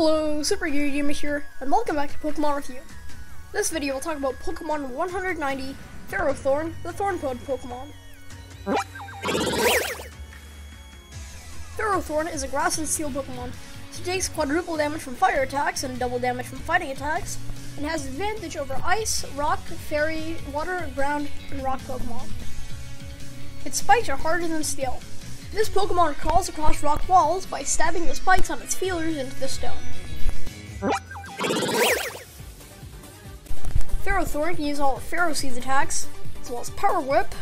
Hello, SuperGarryGamer here, and welcome back to Pokemon with you. This video will talk about Pokemon 190, Ferrothorn, the Thornpod Pokemon. Ferrothorn is a grass and steel Pokemon. She takes quadruple damage from fire attacks and double damage from fighting attacks, and has advantage over ice, rock, fairy, water, ground, and rock Pokemon. Its spikes are harder than steel. This Pokemon crawls across rock walls by stabbing the spikes on its feelers into the stone. Ferrothorn can use all of Ferroseed's attacks, as well as Power Whip,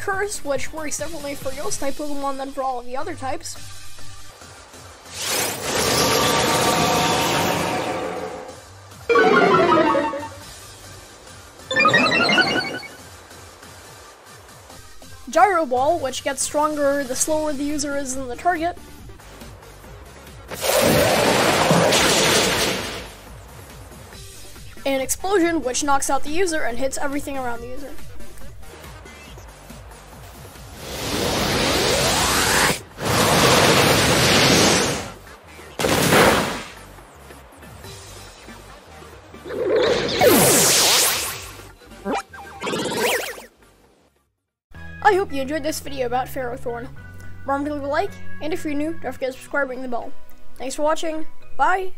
Curse, which works differently for Ghost type Pokemon than for all of the other types, Gyro Ball, which gets stronger the slower the user is than the target, and Explosion, which knocks out the user and hits everything around the user. I hope you enjoyed this video about Ferrothorn. Remember to leave a like, and if you're new, don't forget to subscribe and ring the bell. Thanks for watching, bye!